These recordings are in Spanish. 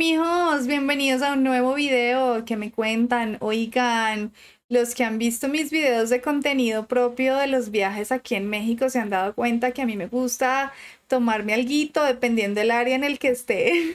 mijos, bienvenidos a un nuevo video. ¿Qué me cuentan? Oigan, los que han visto mis videos de contenido propio de los viajes aquí en México se han dado cuenta que a mí me gusta tomarme alguito dependiendo del área en el que esté.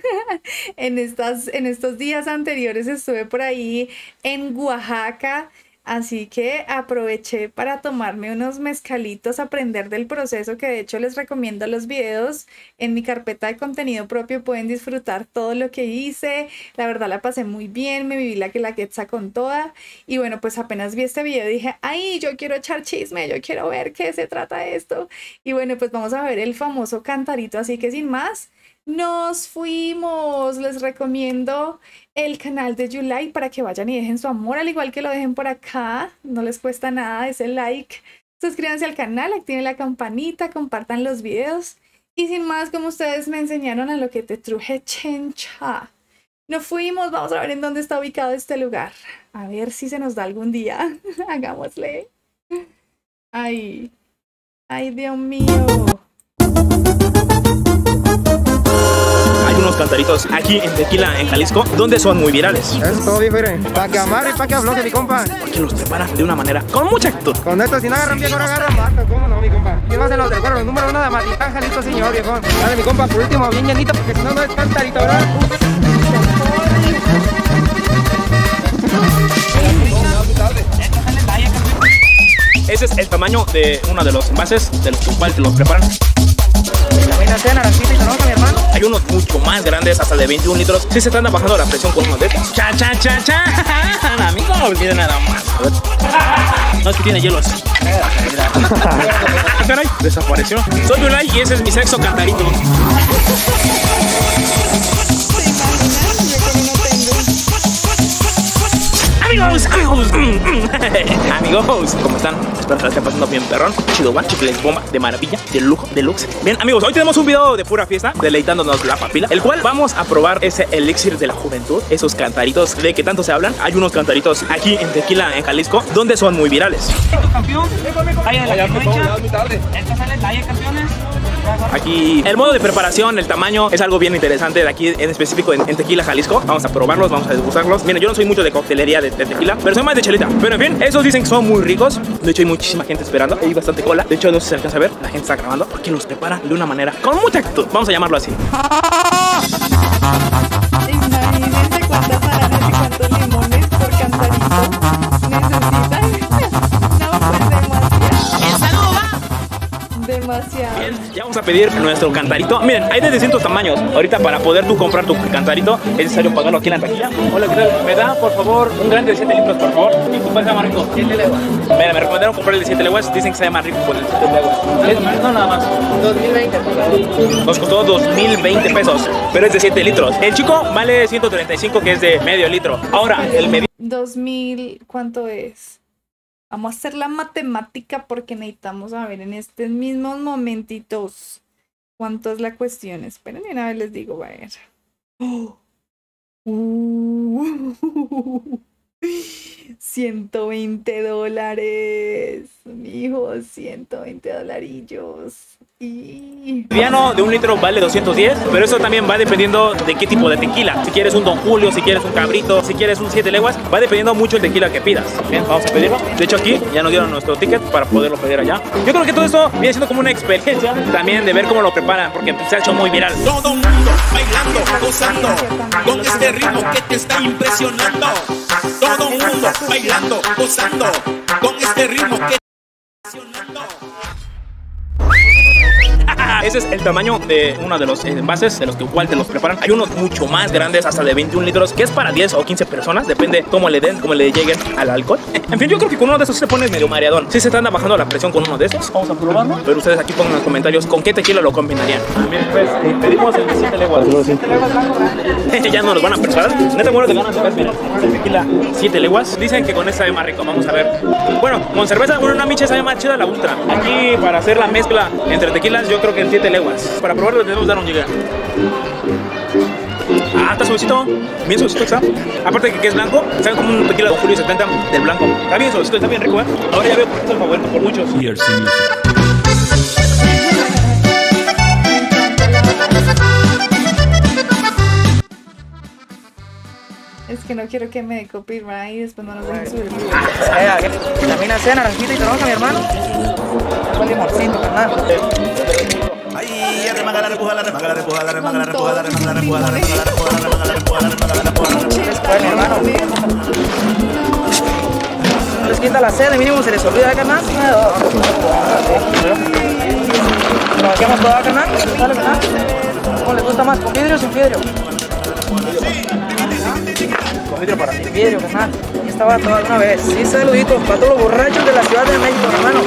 En estos días anteriores estuve por ahí en Oaxaca, así que aproveché para tomarme unos mezcalitos, aprender del proceso, que de hecho les recomiendo los videos. En mi carpeta de contenido propio pueden disfrutar todo lo que hice. La verdad la pasé muy bien, me viví la quecha con toda. Y bueno, pues apenas vi este video dije, ay, yo quiero echar chisme, yo quiero ver qué se trata esto. Y bueno, pues vamos a ver el famoso cantarito, así que sin más, nos fuimos. Les recomiendo el canal de Yulay para que vayan y dejen su amor, al igual que lo dejen por acá. No les cuesta nada ese like. Suscríbanse al canal, activen la campanita, compartan los videos. Y sin más, como ustedes me enseñaron, a lo que te truje, chencha. Nos fuimos, vamos a ver en dónde está ubicado este lugar. A ver si se nos da algún día. Hagámosle. Ay, ay, Dios mío. Unos cantaritos aquí en Tequila, en Jalisco, donde son muy virales. Es todo diferente, para que amar y para que bloque, mi compa. Porque los preparan de una manera con mucha actitud. Con esto, si no agarran viejo, no agarran barco, cómo no, mi compa. ¿Qué va a ser los del Güero? Los números uno de Matitán, Jalisco, señor, viejo. Dale, mi compa, por último, bien llenito, porque si no, no es cantarito, ¿verdad? Ese es el tamaño de uno de los envases del cual te los preparan. Hay unos mucho más grandes, hasta de 21 litros. Si se están bajando la presión con unos de estos. Cha, cha, cha, cha. Amigo, no olviden nada más. No, es que tiene hielos. Caray, desapareció. Soy Yulay y ese es mi sexto cantarito. Amigos, amigos, amigos, ¿cómo están? Espero que la estén pasando bien, perrón. Chido, van, chicles, bomba, de maravilla, de lujo, de luxe. Bien, amigos, hoy tenemos un video de pura fiesta, deleitándonos la papila, el cual vamos a probar ese elixir de la juventud, esos cantaritos de que tanto se hablan. Hay unos cantaritos aquí en Tequila, en Jalisco, donde son muy virales. Aquí el modo de preparación, el tamaño es algo bien interesante de aquí en específico en Tequila, Jalisco. Vamos a probarlos, vamos a degustarlos. Miren, yo no soy mucho de coctelería de tequila, pero soy más de chelita. Pero en fin, esos dicen que son muy ricos. De hecho hay muchísima gente esperando, hay bastante cola. De hecho no se alcanza a ver, la gente está grabando porque los prepara de una manera con mucha actitud. Vamos a llamarlo así. Imagínense cuántas aranas y cuántos limones por cantarito necesitan. Demasiado. Bien, ya vamos a pedir nuestro cantarito. Miren, hay de distintos tamaños. Ahorita para poder tú comprar tu cantarito es necesario pagarlo aquí en la taquilla. Hola, ¿qué tal? ¿Me da, por favor, un grande de 7 litros, por favor? ¿Y tu pasa más rico? 7 leguas. Mira, me recomendaron comprar el de 7 leguas. Dicen que sea más rico por el 7 leguas. No, nada más. 2020. Nos costó 2020 pesos, pero es de 7 litros. El chico vale 135, que es de medio litro. Ahora, el medio... 2000, ¿cuánto es? Vamos a hacer la matemática porque necesitamos saber en estos mismos momentitos cuánto es la cuestión. Esperen, una vez les digo, va a ver. ¡Oh! 120 dólares, mijos, 120 dolarillos. Y... mediano de un litro vale 210, pero eso también va dependiendo de qué tipo de tequila. Si quieres un Don Julio, si quieres un Cabrito, si quieres un 7 leguas, va dependiendo mucho el tequila que pidas. Bien, vamos a pedirlo. De hecho aquí ya nos dieron nuestro ticket para poderlo pedir allá. Yo creo que todo esto viene siendo como una experiencia también de ver cómo lo preparan, porque se ha hecho muy viral. Todo mundo bailando, gozando, con este ritmo que te está impresionando. Todo mundo bailando, gozando, con este ritmo que te está impresionando. Ese es el tamaño de uno de los envases de los que igual te los preparan. Hay unos mucho más grandes, hasta de 21 litros, que es para 10 o 15 personas, depende cómo le den, cómo le lleguen al alcohol. En fin, yo creo que con uno de esos se pone medio mareadón. Si se están bajando la presión con uno de estos, vamos a probarlo. Pero ustedes aquí pongan en los comentarios con qué tequila lo combinarían. Miren, pues, pedimos el 7 leguas. Ya no nos van a preparar. Neta muero de ganas de ver, miren, el tequila 7 leguas. Dicen que con esta sabe más rico, vamos a ver. Bueno, con cerveza, con una micha sabe más chida la ultra. Aquí, para hacer la mezcla entre tequilas, yo creo que en 7 leguas. Para probarlo tenemos que dar un llegar. Ah, está suavecito. Bien suavecito está. Aparte de que es blanco, sabe como un tequila Don Julio 70 del blanco. Está bien suavecito, está bien rico, ¿eh? Ahora ya veo por qué es el favorito por muchos. que no quiero que me copyright y después no nos dejen subir. Vitamina C, naranjita y toronja, mi hermano. Un limoncito, carnal. Ay, ya remangala, repujala, remangala, repujala, remangala, repujala, remangala, repujala, remangala, repujala, remangala, repujala, remangala, repujala, remangala, hermano. Les quita la sed, de mínimo se les olvida, ¿eh, carnal? ¿Nos hacemos toda, carnal? Dale, ¿verdad? ¿Cómo les gusta más, con vidrio o sin vidrio? Con vidrio para ti, vidrio, carnal. Estaba toda una vez. Sí, saluditos para todos los borrachos de la Ciudad de México, hermano.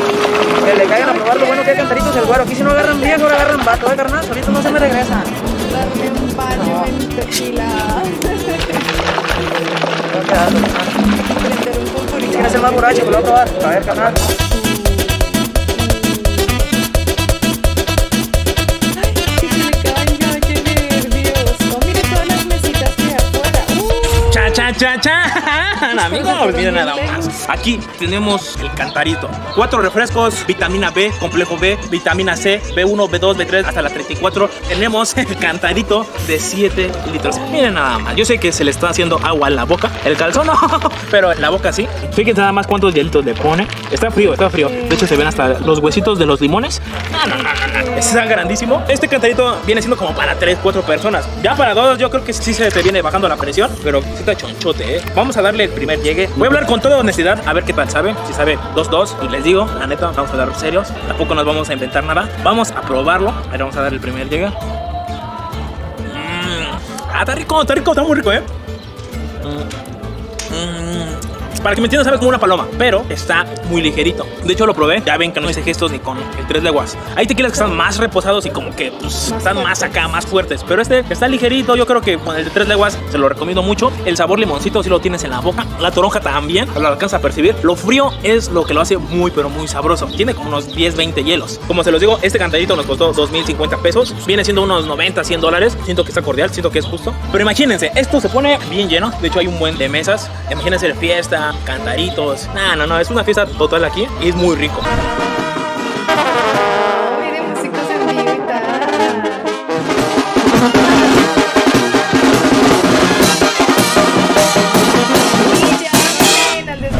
Que le caigan a probar lo bueno que hay Cantaritos el Güero. Aquí si no agarran bien, ahora agarran vato, carnal. Solito no se me regresan. Darme un baño en tequila. ¿Quién es el más borracho? Que lo va a probar. A ver, carnal. Cha-cha-cha-chan, amigos, miren nada más. Aquí tenemos el Cantarito. 4 refrescos, vitamina B, complejo B, vitamina C, B1, B2, B3, hasta la 34. Tenemos el Cantarito de 7 litros. Miren nada más. Yo sé que se le está haciendo agua en la boca. El calzón no, pero en la boca sí. Fíjense nada más cuántos hielitos le pone. Está frío, está frío. De hecho se ven hasta los huesitos de los limones. No. Está grandísimo. Este Cantarito viene siendo como para 3, 4 personas. Ya para 2 yo creo que sí se te viene bajando la presión, pero sí está chonchote, ¿eh? Vamos a darle el primer llegue. Voy a hablar con toda honestidad, a ver qué tal sabe. Si sabe 2-2, y les digo, la neta, vamos a dar serios. Tampoco nos vamos a inventar nada. Vamos a probarlo. A ver, vamos a darle el primer llegue. Está rico, está muy rico, ¿eh? Para que me entiendan, sabe como una paloma, pero está muy ligerito. De hecho, lo probé. Ya ven que no hice gestos ni con el 7 leguas. Hay tequilas que están más reposados y como que pues, están más acá, más fuertes. Pero este está ligerito. Yo creo que con el de 7 leguas se lo recomiendo mucho. El sabor limoncito sí lo tienes en la boca. La toronja también lo alcanza a percibir. Lo frío es lo que lo hace muy, pero muy sabroso. Tiene como unos 10, 20 hielos. Como se los digo, este Cantarito nos costó 2,050 pesos. Viene siendo unos 90, 100 dólares. Siento que está cordial, siento que es justo. Pero imagínense, esto se pone bien lleno. De hecho, hay un buen de mesas. Imagínense la fiesta. Cantaritos. No, es una fiesta total aquí y es muy rico. Miren, músicos en mi guitarra.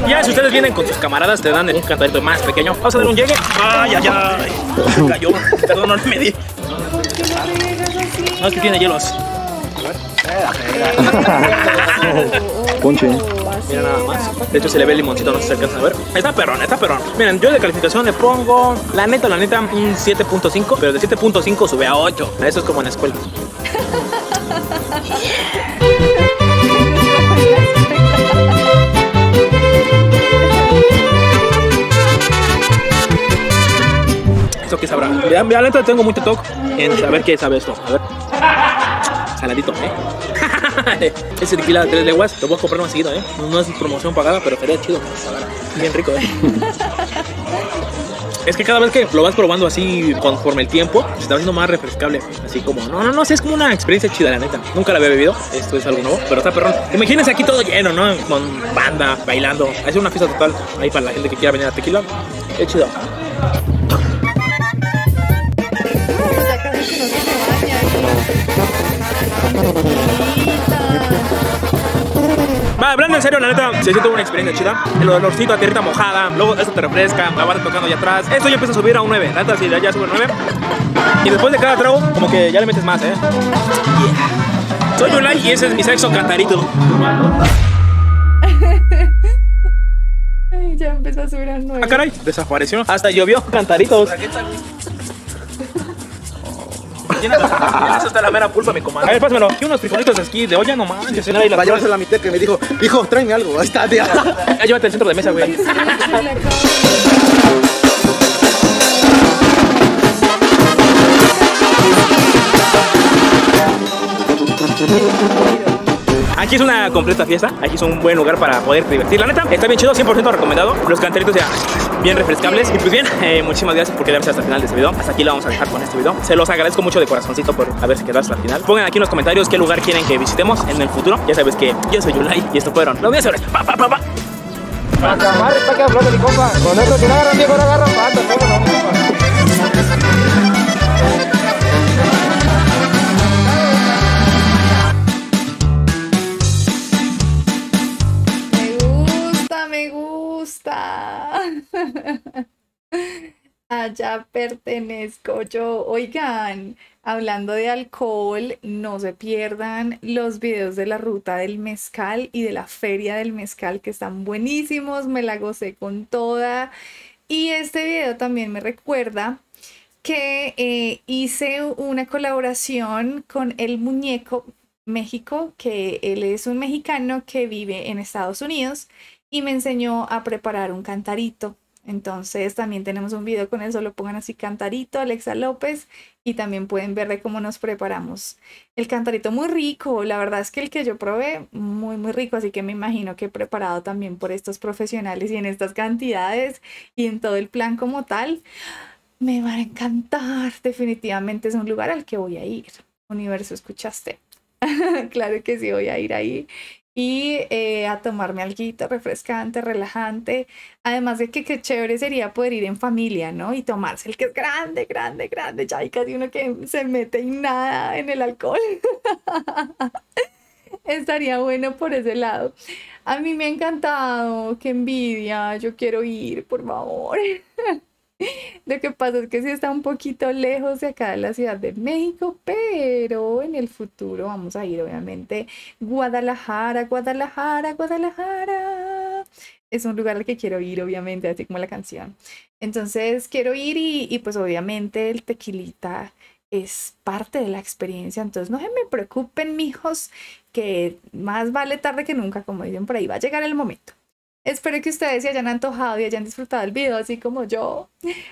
Ya, si ustedes vienen con sus camaradas, te dan un Cantarito más pequeño. Vamos a dar un llegue. Ay. Se cayó. Perdón, no me di. No, es que tiene hielos. Ponche. Mira nada más. De hecho se le ve el limoncito, no se alcanza a ver. Está perrón, está perrón. Miren, yo de calificación le pongo, la neta, un 7.5. Pero de 7.5 sube a 8. Eso es como en la escuela. Eso que sabrá. Ya la neta tengo mucho toque en saber qué sabe esto. A ver. Saladito, ¿eh? Ese tequila de 3 leguas, lo voy a comprar más seguido, ¿eh? No es promoción pagada, pero sería chido. Bien rico, ¿eh? Es que cada vez que lo vas probando así conforme el tiempo, se está haciendo más refrescable. Así como, no, es como una experiencia chida, la neta. Nunca la había bebido, esto es algo nuevo, pero está perrón. Imagínense aquí todo lleno, ¿no? Con banda, bailando. Es una fiesta total ahí para la gente que quiera venir a tequila. Es chido. Hablando en serio, la neta, se siente una experiencia chida. El olorcito a tierrita mojada, luego esto te refresca, la vas tocando allá atrás. Esto ya empieza a subir a un 9, la neta, si ya sube a 9. Y después de cada trago, como que ya le metes más, ¿eh? Yeah. Soy Yulay y ese es mi sexo Cantarito. Ay, ya empezó a subir a 9. Ah, caray, desapareció. Hasta llovió Cantaritos. Tienes hasta la mera pulpa, mi comadre. A ver, pásamelo. Aquí unos frijolitos aquí de olla, no manches. Va a llevársela a mi tía que me dijo, hijo, tráeme algo. Ahí está, tía. Ya, llévate al centro de mesa, güey. Aquí es una completa fiesta, aquí es un buen lugar para poder divertir. La neta, está bien chido, 100% recomendado. Los Cantaritos ya bien refrescables. Y pues bien, muchísimas gracias por quedarse hasta el final de este video. Hasta aquí lo vamos a dejar con este video. Se los agradezco mucho de corazoncito por haberse quedado hasta el final. Pongan aquí en los comentarios qué lugar quieren que visitemos en el futuro. Ya sabes que yo soy Yulay y esto fueron los 10 horas. Pa. Para acabar, está que habló de mi compa. Con esto, si no agarran viejo, no agarran pato. ¿Cómo no? allá pertenezco yo. Oigan, hablando de alcohol, no se pierdan los videos de la ruta del mezcal y de la feria del mezcal, que están buenísimos, me la gocé con toda. Y este video también me recuerda que hice una colaboración con el Muñeco México, que él es un mexicano que vive en Estados Unidos y me enseñó a preparar un cantarito. Entonces también tenemos un video con él, solo pongan así cantarito Alexa López y también pueden ver de cómo nos preparamos el cantarito. Muy rico, la verdad es que el que yo probé muy rico, así que me imagino que preparado también por estos profesionales y en estas cantidades y en todo el plan como tal, me van a encantar. Definitivamente es un lugar al que voy a ir. Universo, ¿escuchaste? Claro que sí, voy a ir ahí y a tomarme alguito refrescante, relajante. Además de que qué chévere sería poder ir en familia, ¿no? Y tomarse el que es grande. Ya hay casi uno que se mete en nada en el alcohol. Estaría bueno por ese lado. A mí me ha encantado, qué envidia, yo quiero ir, por favor. Lo que pasa es que sí está un poquito lejos de acá de la Ciudad de México, pero en el futuro vamos a ir, obviamente. Guadalajara. Es un lugar al que quiero ir, obviamente, así como la canción. Entonces quiero ir y pues obviamente el tequilita es parte de la experiencia. Entonces no se me preocupen, mijos, que más vale tarde que nunca, como dicen por ahí, va a llegar el momento. Espero que ustedes se hayan antojado y hayan disfrutado el video así como yo.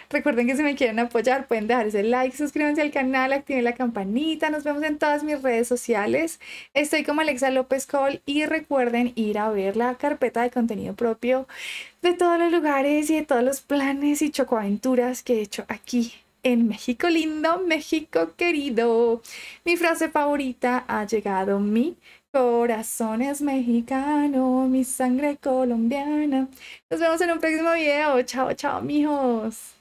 Recuerden que si me quieren apoyar pueden dejar ese like, suscríbanse al canal, activen la campanita. Nos vemos en todas mis redes sociales. Estoy como Alexa López Col y recuerden ir a ver la carpeta de contenido propio de todos los lugares y de todos los planes y chocoaventuras que he hecho aquí en México lindo, México querido. Mi frase favorita: ha llegado mi corazón es mexicano, mi sangre colombiana. Nos vemos en un próximo video. Chao, mijos.